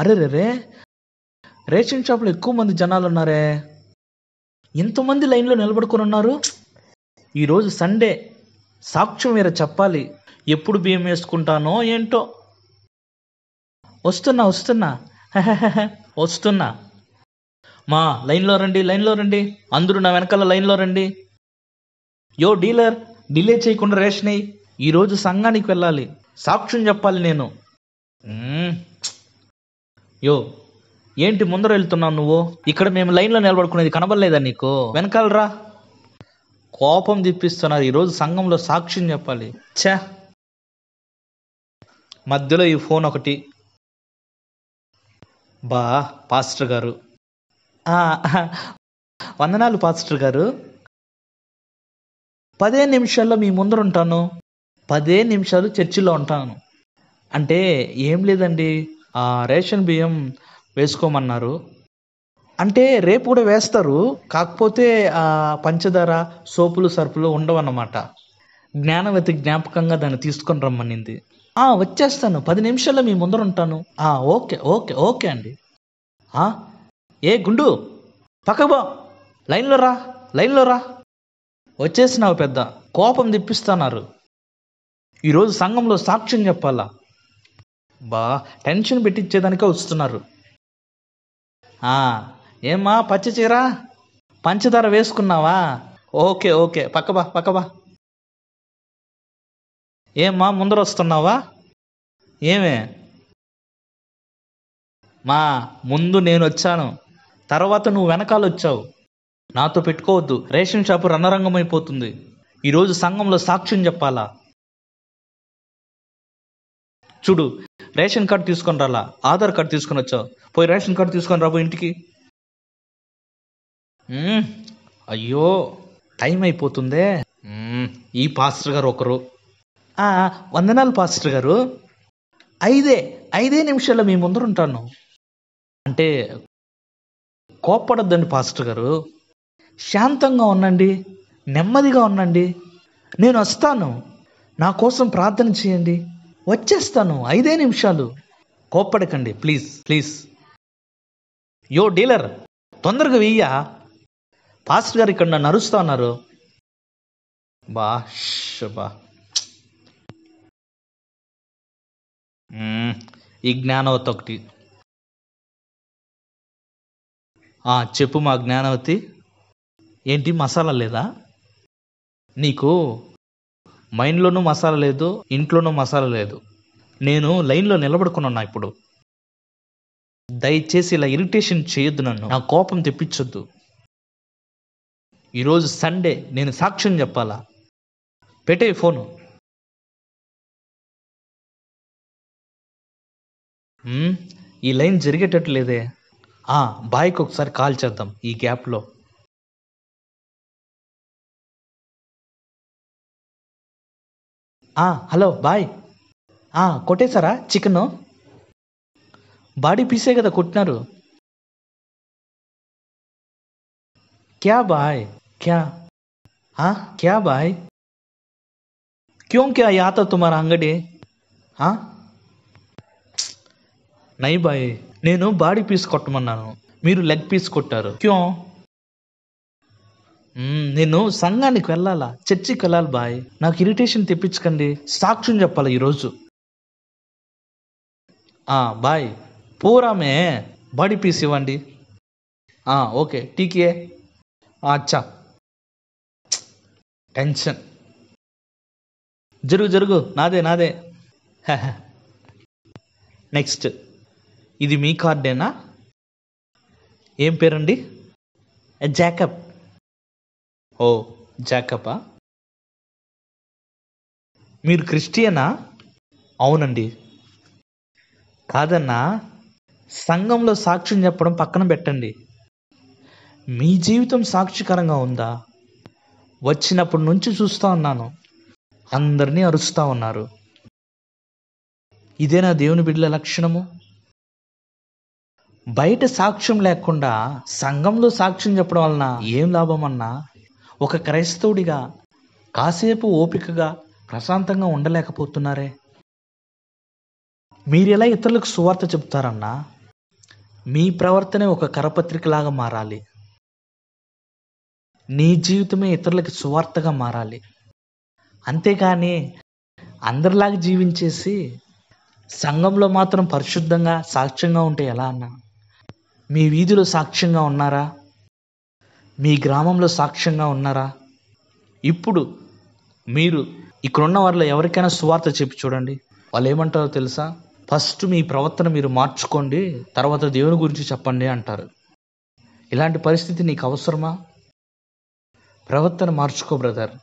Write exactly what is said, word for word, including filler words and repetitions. అరే రే రే రేషన్ షాప్లో ఎక్కువ మంది జనాలు ఉన్నారే, ఎంతమంది లైన్లో నిలబడుకొని ఉన్నారు. ఈరోజు సండే, సాక్ష్యం వేరే చెప్పాలి. ఎప్పుడు బియ్యం వేసుకుంటానో ఏంటో. వస్తున్నా వస్తున్నా వస్తున్నా మా లైన్లో రండి, లైన్లో రండి, అందరూ నా వెనకాల లైన్లో రండి. యో డీలర్, డిలే చేయకుండా రేషన్ అయ్యి, ఈరోజు సంఘానికి వెళ్ళాలి, సాక్ష్యం చెప్పాలి నేను. యో ఏంటి ముందర వెళ్తున్నావు నువ్వు? ఇక్కడ మేము లైన్లో నిలబడుకునేది కనబడలేదా నీకు? వెనకాలరా. కోపం తెప్పిస్తున్నారు, ఈరోజు సంఘంలో సాక్ష్యం చెప్పాలి. ఛా, మధ్యలో ఈ ఫోన్ ఒకటి. బా పాస్టర్ గారు, వందనాలు పాస్టర్ గారు, పదే నిమిషాల్లో మీ ముందర ఉంటాను, పదే నిమిషాలు చర్చిలో ఉంటాను. అంటే ఏం లేదండి, ఆ రేషన్ బియ్యం వేసుకోమన్నారు. అంటే రేపు కూడా వేస్తారు, కాకపోతే ఆ పంచదార సోపులు సరుపులు ఉండవన్నమాట. జ్ఞానవతి జ్ఞాపకంగా దాన్ని తీసుకొని రమ్మనింది. ఆ వచ్చేస్తాను, పది నిమిషాల్లో మీ ముందర ఉంటాను. ఆ ఓకే ఓకే ఓకే అండి. ఏ గుండు, పక్కబో, లైన్లో రా, లైన్లో రా. వచ్చేసినావు పెద్ద. కోపం తెప్పిస్తున్నారు, ఈరోజు సంఘంలో సాక్ష్యం చెప్పాలా. బా టెన్షన్ పెట్టించేదానికే వస్తున్నారు. ఏమ్మా పచ్చి చీర, పంచదార వేసుకున్నావా? ఓకే ఓకే, పక్కబా పక్కబా. ఏమ్మా ముందర వస్తున్నావా? ఏమే మా ముందు నేను వచ్చాను, తర్వాత నువ్వు వెనకాల వచ్చావు. నాతో పెట్టుకోవద్దు, రేషన్ షాపు రణరంగమైపోతుంది. ఈరోజు సంఘంలో సాక్ష్యం చెప్పాలా. చూడు, రేషన్ కార్డు తీసుకొని రాలా, ఆధార్ కార్డు తీసుకొని వచ్చావు. పోయి రేషన్ కార్డు తీసుకొని రాబో ఇంటికి. అయ్యో టైం అయిపోతుందే. ఈ పాస్టర్ గారు ఒకరు. వందనాలు పాస్టర్ గారు, ఐదే ఐదే నిమిషాల్లో మీ ముందర ఉంటాను. అంటే కోప్పడద్దండి పాస్టర్ గారు, శాంతంగా ఉండండి, నెమ్మదిగా ఉండండి. నేను వస్తాను, నా కోసం ప్రార్థన చేయండి, వచ్చేస్తాను, ఐదే నిమిషాలు, కోప్పడకండి ప్లీజ్ ప్లీజ్. యో డీలర్, తొందరగా వెయ్యా, పాస్టర్ గారు ఇక్కడ నన్ను అరుస్తా ఉన్నారు. బా షబా, ఈ జ్ఞానవతి ఒకటి. చెప్పు మా జ్ఞానవతి, ఏంటి మసాలా లేదా నీకు? మైండ్లోనూ మసాలా లేదు, ఇంట్లోనూ మసాలా లేదు. నేను లైన్లో నిలబడుకున్నా ఇప్పుడు. దయచేసి ఇలా ఇరిటేషన్ చేయొద్దు నన్ను, నా కోపం తెప్పించొద్దు. ఈరోజు సండే, నేను సాక్ష్యం చెప్పాలా. పెట్టే ఫోను. ఈ లైన్ జరిగేటట్టు లేదే. బాయ్కి ఒకసారి కాల్ చేద్దాం ఈ గ్యాప్లో. హలో బాయ్, కొట్టేశారా చికెను? బాడీ పీసే కదా కొట్టినారు. క్యా బాయ్, క్యా క్యా బాయ్, క్యూ క్యా యాత తుమారా అంగడి? నై బాయ్, నేను బాడీ పీస్ కొట్టమన్నాను, మీరు లెగ్ పీస్ కొట్టారు. క్యూ? నేను సంఘానికి వెళ్ళాలా, చర్చికి వెళ్ళాలి బాయ్, నాకు ఇరిటేషన్ తెప్పించకండి, సాక్ష్యం చెప్పాలి ఈరోజు. బాయ్ పోరామే, బాడీ పీస్ ఇవ్వండి. ఓకే టీకే. అచ్చా టెన్షన్. జరుగు జరుగు, నాదే నాదే. నెక్స్ట్, ఇది మీ కార్డేనా? ఏం పేరండి? జాకబ్. ఓ జాకబా, మీరు క్రిస్టియనా? అవునండి. కాదన్నా, సంఘంలో సాక్ష్యం చెప్పడం పక్కన పెట్టండి, మీ జీవితం సాక్షికరంగా ఉందా? వచ్చినప్పటి నుంచి చూస్తూ ఉన్నాను, అందరినీ అరుస్తూ ఉన్నారు. ఇదేనా దేవుని బిడ్డల లక్షణము? బయట సాక్ష్యం లేకుండా సంఘంలో సాక్ష్యం చెప్పడం వలన ఏం లాభం అన్నా? ఒక క్రైస్తవుడిగా కాసేపు ఓపికగా ప్రశాంతంగా ఉండలేకపోతున్నారే. మీరెలా ఇతరులకు సువార్త చెప్తారన్నా మీ ప్రవర్తనే ఒక కరపత్రికలాగా మారాలి. నీ జీవితమే ఇతరులకు సువార్తగా మారాలి. అంతేకాని అందరిలాగా జీవించేసి సంఘంలో మాత్రం పరిశుద్ధంగా సాక్ష్యంగా ఉంటే ఎలా అన్నా? మీ వీధిలో సాక్ష్యంగా ఉన్నారా? మీ గ్రామంలో సాక్ష్యంగా ఉన్నారా? ఇప్పుడు మీరు ఇక్కడున్న వారిలో ఎవరికైనా సువార్త చెప్పి చూడండి, వాళ్ళు ఏమంటారో తెలుసా? ఫస్ట్ మీ ప్రవర్తన మీరు మార్చుకోండి, తర్వాత దేవుని గురించి చెప్పండి అంటారు. ఇలాంటి పరిస్థితి నీకు అవసరమా? ప్రవర్తన మార్చుకో బ్రదర్.